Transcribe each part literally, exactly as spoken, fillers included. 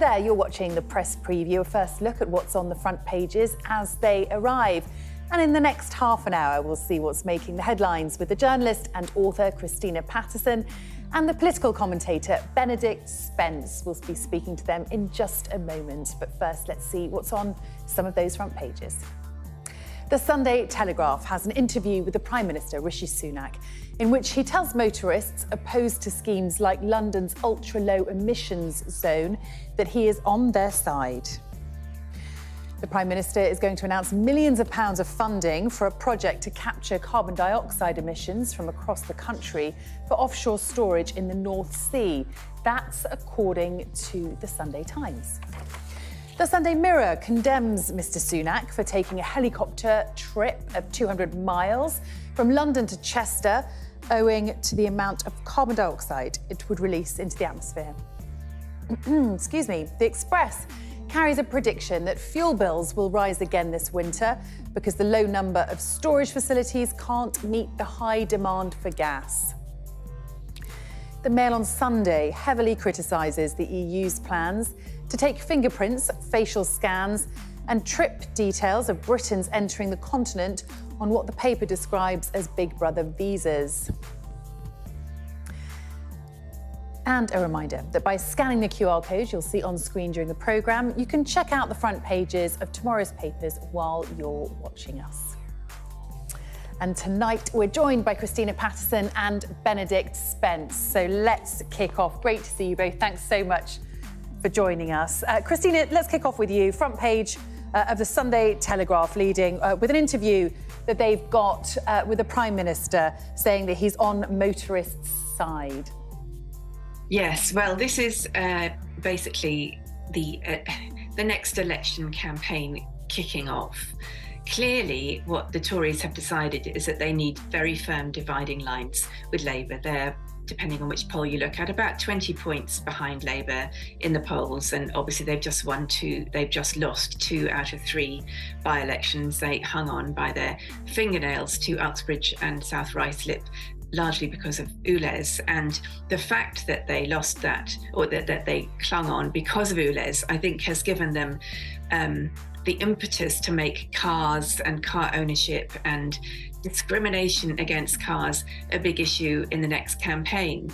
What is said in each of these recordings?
there. You're watching the press preview, a first look at what's on the front pages as they arrive. And in the next half an hour, we'll see what's making the headlines with the journalist and author Christina Patterson and the political commentator Benedict Spence. We'll be speaking to them in just a moment. But first, let's see what's on some of those front pages. The Sunday Telegraph has an interview with the Prime Minister, Rishi Sunak, in which he tells motorists opposed to schemes like London's ultra-low emissions zone that he is on their side. The Prime Minister is going to announce millions of pounds of funding for a project to capture carbon dioxide emissions from across the country for offshore storage in the North Sea. That's according to the Sunday Times. The Sunday Mirror condemns Mister Sunak for taking a helicopter trip of two hundred miles from London to Chester, owing to the amount of carbon dioxide it would release into the atmosphere. Excuse me. The Express carries a prediction that fuel bills will rise again this winter because the low number of storage facilities can't meet the high demand for gas. The Mail on Sunday heavily criticises the E U's plans to take fingerprints, facial scans and trip details of Britons entering the continent on what the paper describes as Big Brother visas. And a reminder that by scanning the Q R code you'll see on screen during the programme, you can check out the front pages of tomorrow's papers while you're watching us. And tonight we're joined by Christina Patterson and Benedict Spence. So let's kick off. Great to see you both. Thanks so much for joining us. Uh, Christina, let's kick off with you. Front page uh, of the Sunday Telegraph leading uh, with an interview that they've got uh, with the Prime Minister saying that he's on motorists' side. Yes, well, this is uh, basically the, uh, the next election campaign kicking off. Clearly, what the Tories have decided is that they need very firm dividing lines with Labour. They're, depending on which poll you look at, about twenty points behind Labour in the polls, and obviously they've just won two, they've just lost two out of three by-elections. They hung on by their fingernails to Uxbridge and South Ruislip, largely because of U L E Z, and the fact that they lost that, or that, that they clung on because of U L E Z, I think has given them um, the impetus to make cars and car ownership and discrimination against cars a big issue in the next campaign.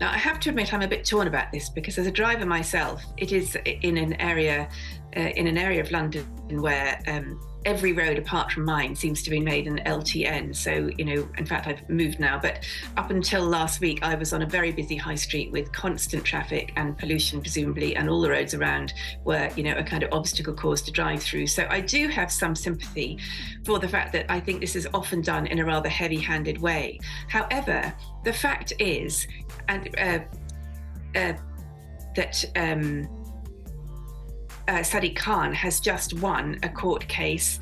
Now, I have to admit I'm a bit torn about this because as a driver myself, it is in an area uh, in an area of London where um, every road apart from mine seems to be made an L T N. So, you know, in fact, I've moved now, but up until last week, I was on a very busy high street with constant traffic and pollution, presumably, and all the roads around were, you know, a kind of obstacle course to drive through. So I do have some sympathy for the fact that I think this is often done in a rather heavy-handed way. However, the fact is and uh, uh, that... Um, Uh, Sadiq Khan has just won a court case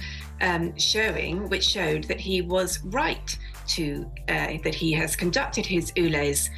um, showing, which showed that he was right to, uh, that he has conducted his U L E Z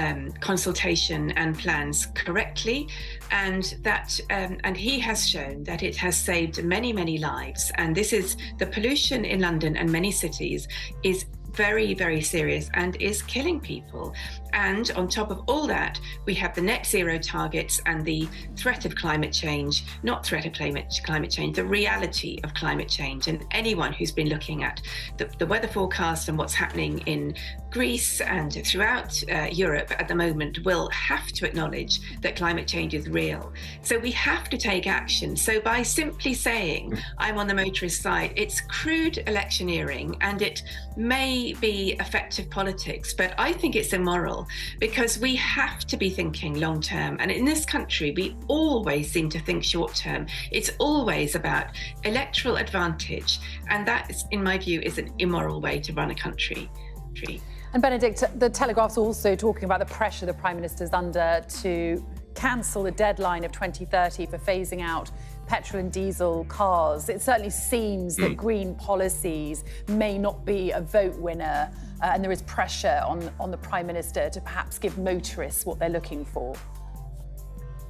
um, consultation and plans correctly, and that um, and he has shown that it has saved many, many lives. And this is, the pollution in London and many cities is very, very serious and is killing people. And on top of all that, we have the net zero targets and the threat of climate change, not threat of climate, climate change, the reality of climate change. And anyone who's been looking at the, the weather forecast and what's happening in Greece and throughout uh, Europe at the moment will have to acknowledge that climate change is real. So we have to take action. So by simply saying, I'm on the motorist side, it's crude electioneering and it may be effective politics, but I think it's immoral because we have to be thinking long term. And in this country, we always seem to think short term. It's always about electoral advantage. And that, is, in my view, is an immoral way to run a country. And Benedict, the Telegraph's also talking about the pressure the Prime Minister's under to cancel the deadline of twenty thirty for phasing out petrol and diesel cars. It certainly seems that green policies may not be a vote winner, uh, and there is pressure on, on the Prime Minister to perhaps give motorists what they're looking for.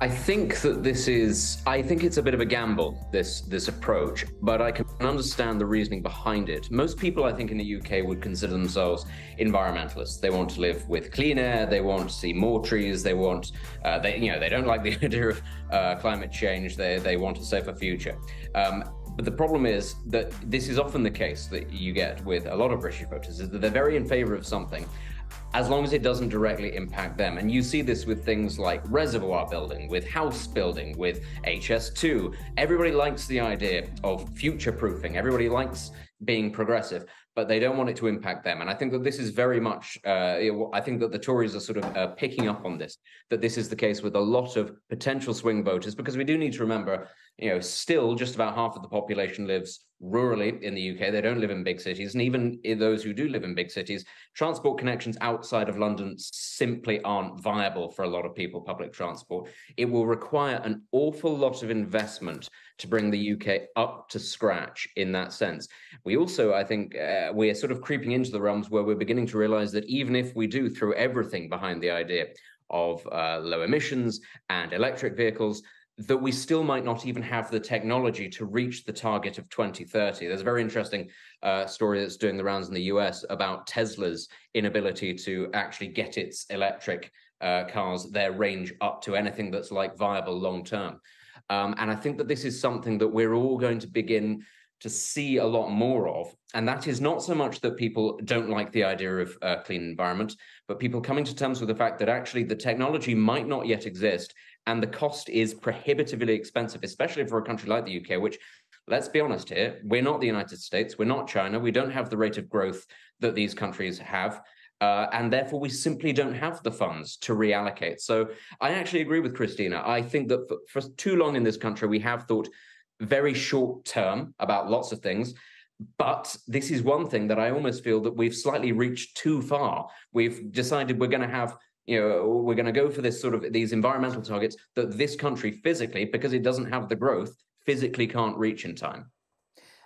I think that this is, I think it's a bit of a gamble, this this approach, but I can understand the reasoning behind it. Most people, I think, in the U K would consider themselves environmentalists. They want to live with clean air, they want to see more trees, they want, uh, they you know, they don't like the idea of uh, climate change, they, they want a safer future. Um, But the problem is that this is often the case that you get with a lot of British voters, is that they're very in favor of something as long as it doesn't directly impact them. And you see this with things like reservoir building, with house building, with H S two. Everybody likes the idea of future-proofing. Everybody likes being progressive, but they don't want it to impact them. And I think that this is very much, uh, I think that the Tories are sort of uh, picking up on this, that this is the case with a lot of potential swing voters, because we do need to remember, you know, still just about half of the population lives rurally in the U K. They don't live in big cities. And even those who do live in big cities, transport connections outside of London simply aren't viable for a lot of people, public transport. It will require an awful lot of investment to bring the U K up to scratch in that sense. We also, I think, uh, we're sort of creeping into the realms where we're beginning to realize that even if we do throw everything behind the idea of uh, low emissions and electric vehicles, that we still might not even have the technology to reach the target of twenty thirty. There's a very interesting uh, story that's doing the rounds in the U S about Tesla's inability to actually get its electric uh, cars, their range, up to anything that's like viable long term. Um, and I think that this is something that we're all going to begin to see a lot more of. And that is not so much that people don't like the idea of a uh, clean environment, but people coming to terms with the fact that actually the technology might not yet exist, and the cost is prohibitively expensive, especially for a country like the U K, which, let's be honest here, we're not the United States, we're not China, we don't have the rate of growth that these countries have, uh, and therefore we simply don't have the funds to reallocate. So I actually agree with Christina. I think that for, for too long in this country, we have thought very short term about lots of things, but this is one thing that I almost feel that we've slightly reached too far. We've decided we're going to have, you know, we're going to go for this sort of these environmental targets that this country physically, because it doesn't have the growth, physically can't reach in time.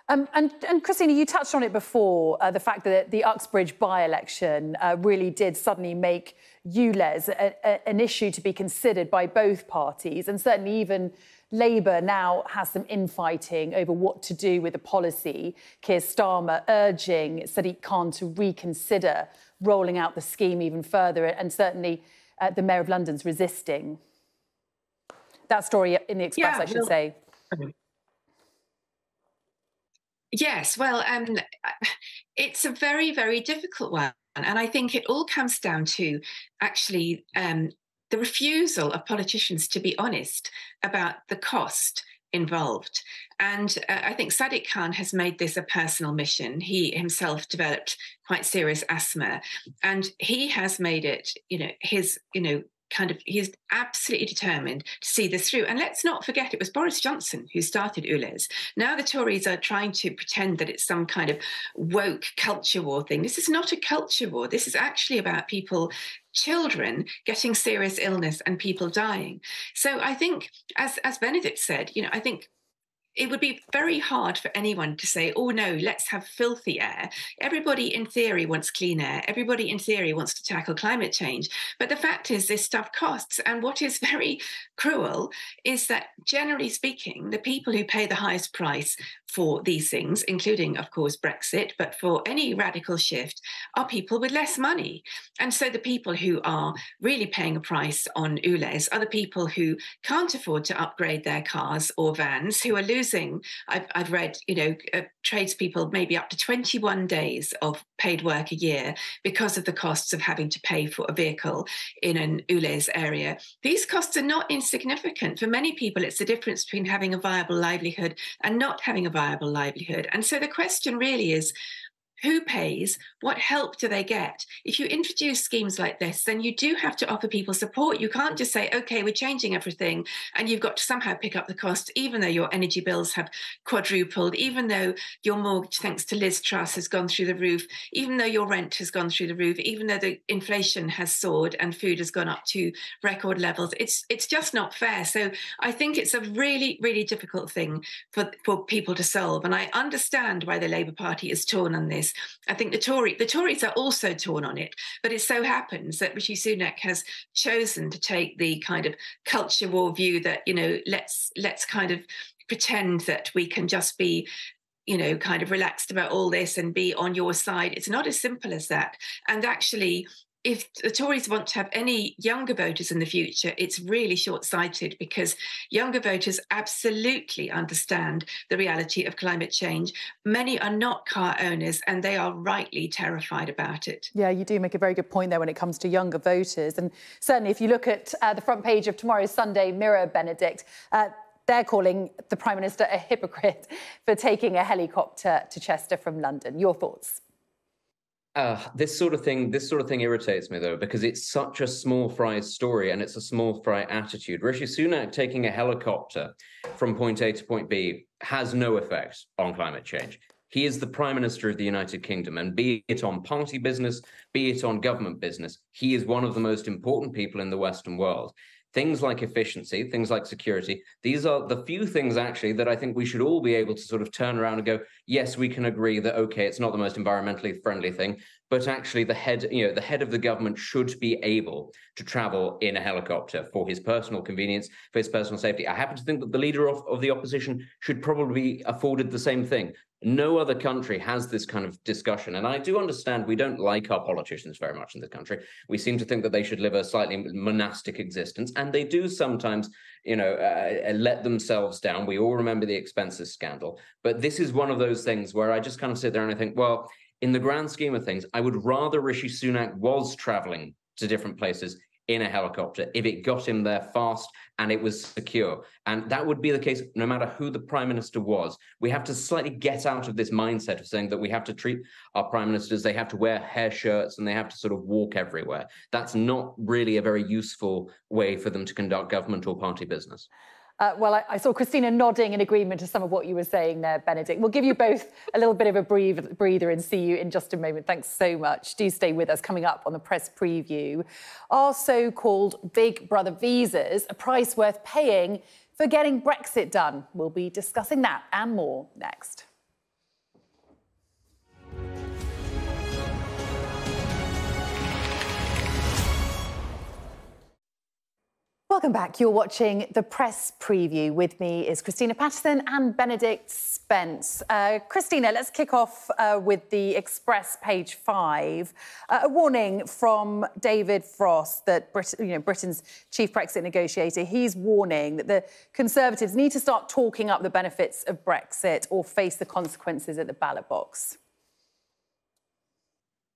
Um, and, and Christina, you touched on it before, uh, the fact that the Uxbridge by-election uh, really did suddenly make ULEZ a, a, an issue to be considered by both parties, and certainly even Labour now has some infighting over what to do with the policy. Keir Starmer urging Sadiq Khan to reconsider rolling out the scheme even further, and certainly uh, the Mayor of London's resisting. That story in the Express, yeah, I should well, say. Yes, well, um, it's a very, very difficult one. And I think it all comes down to actually um, the refusal of politicians to be honest about the cost involved. And uh, I think Sadiq Khan has made this a personal mission. He himself developed quite serious asthma, and he has made it, you know, his, you know, kind of, he's absolutely determined to see this through. And let's not forget, it was Boris Johnson who started ULEZ. Now the Tories are trying to pretend that it's some kind of woke culture war thing. This is not a culture war. This is actually about people, children getting serious illness and people dying. So I think, as, as Benedict said, you know, I think it would be very hard for anyone to say, oh, no, let's have filthy air. Everybody in theory wants clean air. Everybody in theory wants to tackle climate change. But the fact is this stuff costs. And what is very cruel is that, generally speaking, the people who pay the highest price for these things, including, of course, Brexit, but for any radical shift, are people with less money. And so the people who are really paying a price on ULEZ are the people who can't afford to upgrade their cars or vans, who are losing Losing, I've, I've read, you know, uh, tradespeople maybe up to twenty-one days of paid work a year because of the costs of having to pay for a vehicle in an ULEZ area. These costs are not insignificant. For many people, it's the difference between having a viable livelihood and not having a viable livelihood. And so the question really is, who pays? What help do they get? If you introduce schemes like this, then you do have to offer people support. You can't just say, OK, we're changing everything, and you've got to somehow pick up the cost, even though your energy bills have quadrupled, even though your mortgage, thanks to Liz Truss, has gone through the roof, even though your rent has gone through the roof, even though the inflation has soared and food has gone up to record levels. It's it's just not fair. So I think it's a really, really difficult thing for, for people to solve. And I understand why the Labour Party is torn on this. is, I think the Tory, the Tories are also torn on it, but it so happens that Rishi Sunak has chosen to take the kind of culture war view that, you know, let's let's kind of pretend that we can just be, you know, kind of relaxed about all this and be on your side. It's not as simple as that. And actually, if the Tories want to have any younger voters in the future, it's really short-sighted, because younger voters absolutely understand the reality of climate change. Many are not car owners and they are rightly terrified about it. Yeah, you do make a very good point there when it comes to younger voters. And certainly if you look at uh, the front page of tomorrow's Sunday Mirror, Benedict, uh, they're calling the Prime Minister a hypocrite for taking a helicopter to Chester from London. Your thoughts? Uh, this sort of thing, this sort of thing irritates me, though, because it's such a small fry story and it's a small fry attitude. Rishi Sunak taking a helicopter from point A to point B has no effect on climate change. He is the Prime Minister of the United Kingdom, and be it on party business, be it on government business, he is one of the most important people in the Western world. Things like efficiency, things like security, these are the few things actually that I think we should all be able to sort of turn around and go, yes, we can agree that, okay, it's not the most environmentally friendly thing, but actually the head, you know, the head of the government should be able to travel in a helicopter for his personal convenience, for his personal safety. I happen to think that the leader of, of the opposition should probably be afforded the same thing. No other country has this kind of discussion. And I do understand we don't like our politicians very much in this country. We seem to think that they should live a slightly monastic existence. And they do sometimes, you know, uh, let themselves down. We all remember the expenses scandal. But this is one of those things where I just kind of sit there and I think, well, in the grand scheme of things, I would rather Rishi Sunak was traveling to different places in a helicopter, if it got him there fast and it was secure. And that would be the case no matter who the Prime Minister was. We have to slightly get out of this mindset of saying that we have to treat our Prime Ministers, they have to wear hair shirts and they have to sort of walk everywhere. That's not really a very useful way for them to conduct government or party business. Uh, well, I, I saw Christina nodding in agreement to some of what you were saying there, Benedict. We'll give you both a little bit of a breathe, breather and see you in just a moment. Thanks so much. Do stay with us. Coming up on the press preview, are so-called Big Brother visas a price worth paying for getting Brexit done? We'll be discussing that and more next. Welcome back. You're watching The Press Preview. With me is Christina Patterson and Benedict Spence. Uh, Christina, let's kick off uh, with the Express, page five. Uh, a warning from David Frost, that Brit you know, Britain's chief Brexit negotiator. He's warning that the Conservatives need to start talking up the benefits of Brexit or face the consequences at the ballot box.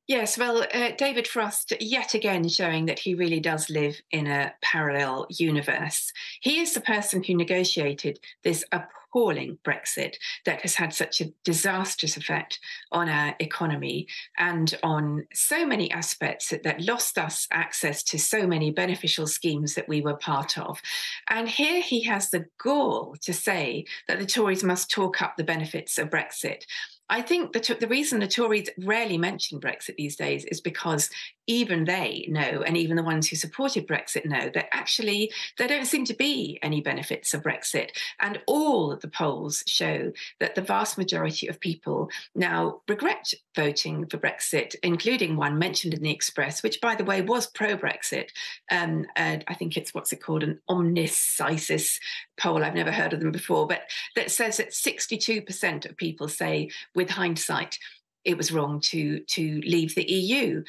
Yes, well, uh, David Frost, yet again, showing that he really does live in a parallel universe. He is the person who negotiated this appalling Brexit that has had such a disastrous effect on our economy and on so many aspects that, that lost us access to so many beneficial schemes that we were part of. And here he has the gall to say that the Tories must talk up the benefits of Brexit. I think the, the reason the Tories rarely mention Brexit these days is because even they know, and even the ones who supported Brexit know, that actually there don't seem to be any benefits of Brexit. And all of the polls show that the vast majority of people now regret voting for Brexit, including one mentioned in the Express, which, by the way, was pro-Brexit. Um, uh, I think it's, what's it called, an omniscisis poll. I've never heard of them before, but that says that sixty-two percent of people say, with hindsight, it was wrong to, to leave the E U.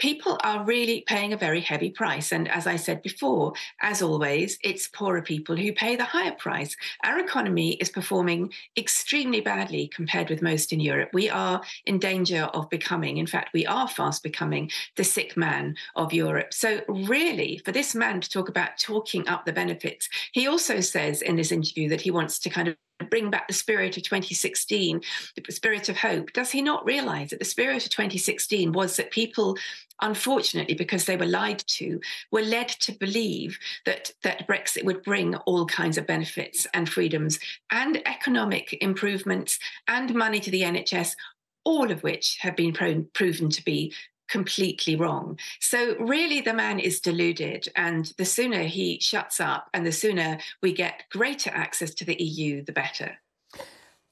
People are really paying a very heavy price. And as I said before, as always, it's poorer people who pay the higher price. Our economy is performing extremely badly compared with most in Europe. We are in danger of becoming, in fact, we are fast becoming the sick man of Europe. So really, for this man to talk about talking up the benefits, he also says in this interview that he wants to kind of bring back the spirit of twenty sixteen, the spirit of hope. Does he not realise that the spirit of twenty sixteen was that people, unfortunately, because they were lied to, were led to believe that, that Brexit would bring all kinds of benefits and freedoms and economic improvements and money to the N H S, all of which have been pro proven to be completely wrong. So really the man is deluded, and the sooner he shuts up and the sooner we get greater access to the E U, the better.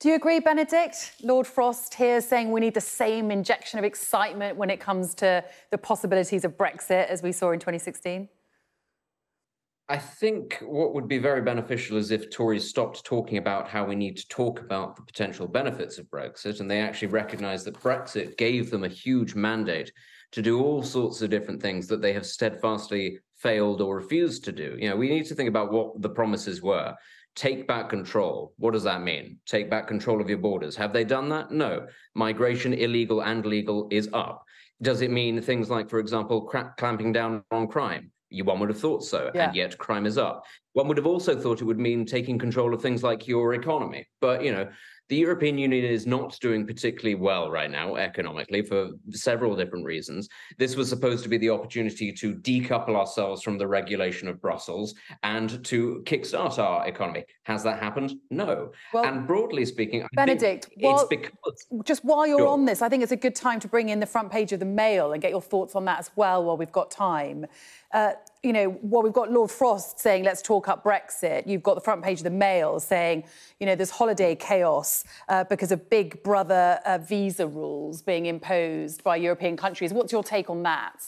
Do you agree, Benedict? Lord Frost here saying we need the same injection of excitement when it comes to the possibilities of Brexit as we saw in twenty sixteen? I think what would be very beneficial is if Tories stopped talking about how we need to talk about the potential benefits of Brexit, and they actually recognised that Brexit gave them a huge mandate to do all sorts of different things that they have steadfastly failed or refused to do. You know, we need to think about what the promises were. Take back control. What does that mean? Take back control of your borders. Have they done that? No. Migration, illegal and legal, is up. Does it mean things like, for example, clamping down on crime? You, one would have thought so, yeah. And yet crime is up. One would have also thought it would mean taking control of things like your economy. But, you know, the European Union is not doing particularly well right now economically for several different reasons. This was supposed to be the opportunity to decouple ourselves from the regulation of Brussels and to kickstart our economy. Has that happened? No. Well, and broadly speaking, I Benedict, think it's while, because... Just while you're sure. on this, I think it's a good time to bring in the front page of the Mail and get your thoughts on that as well while we've got time. Uh, you know, well, we've got Lord Frost saying, let's talk up Brexit. You've got the front page of the Mail saying, you know, there's holiday chaos uh, because of big brother uh, visa rules being imposed by European countries. What's your take on that?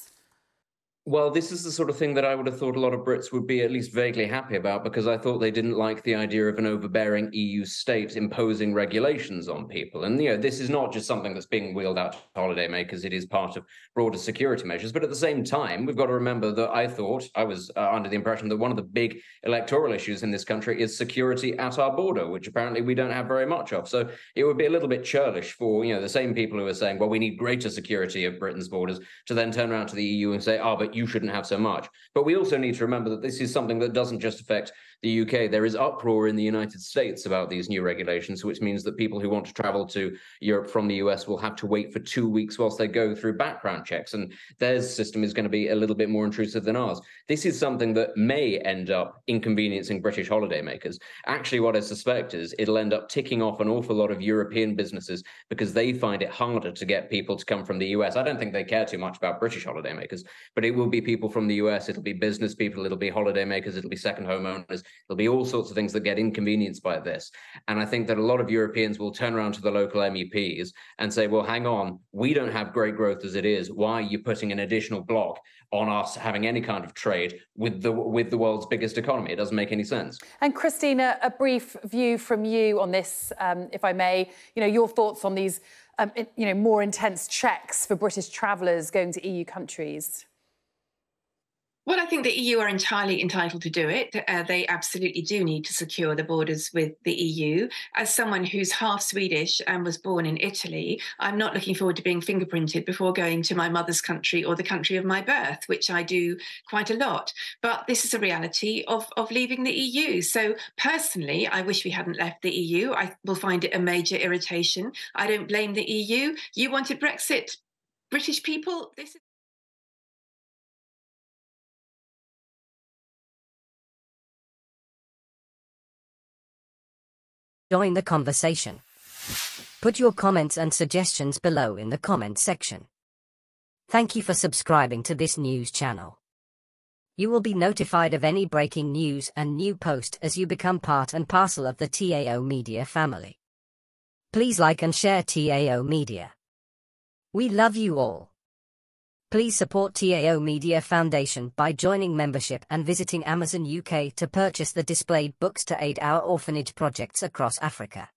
Well, this is the sort of thing that I would have thought a lot of Brits would be at least vaguely happy about, because I thought they didn't like the idea of an overbearing E U state imposing regulations on people. And, you know, this is not just something that's being wheeled out to holidaymakers. It is part of broader security measures. But at the same time, we've got to remember that I thought, I was uh, under the impression that one of the big electoral issues in this country is security at our border, which apparently we don't have very much of. So it would be a little bit churlish for, you know, the same people who are saying, well, we need greater security at Britain's borders to then turn around to the E U and say, oh, but you shouldn't have so much. But we also need to remember that this is something that doesn't just affect the U K. There is uproar in the United States about these new regulations, which means that people who want to travel to Europe from the U S will have to wait for two weeks whilst they go through background checks. And their system is going to be a little bit more intrusive than ours. This is something that may end up inconveniencing British holidaymakers. Actually, what I suspect is it'll end up ticking off an awful lot of European businesses because they find it harder to get people to come from the U S. I don't think they care too much about British holidaymakers, but it will be people from the U S, it'll be business people, it'll be holidaymakers, it'll be second homeowners, it'll be all sorts of things that get inconvenienced by this. And I think that a lot of Europeans will turn around to the local M E Ps and say, well, hang on, we don't have great growth as it is. Why are you putting an additional block on us having any kind of trade with the, with the world's biggest economy? It doesn't make any sense. And Christina, a brief view from you on this, um, if I may. You know, your thoughts on these um, you know, more intense checks for British travellers going to E U countries? Well, I think the E U are entirely entitled to do it. Uh, they absolutely do need to secure the borders with the E U. As someone who's half Swedish and was born in Italy, I'm not looking forward to being fingerprinted before going to my mother's country or the country of my birth, which I do quite a lot. But this is a reality of, of leaving the E U. So personally, I wish we hadn't left the E U. I will find it a major irritation. I don't blame the E U. You wanted Brexit, British people. This is... Join the conversation. Put your comments and suggestions below in the comment section. Thank you for subscribing to this news channel. You will be notified of any breaking news and new post as you become part and parcel of the T A O Media family. Please like and share T A O Media. We love you all. Please support T A O Media Foundation by joining membership and visiting Amazon U K to purchase the displayed books to aid our orphanage projects across Africa.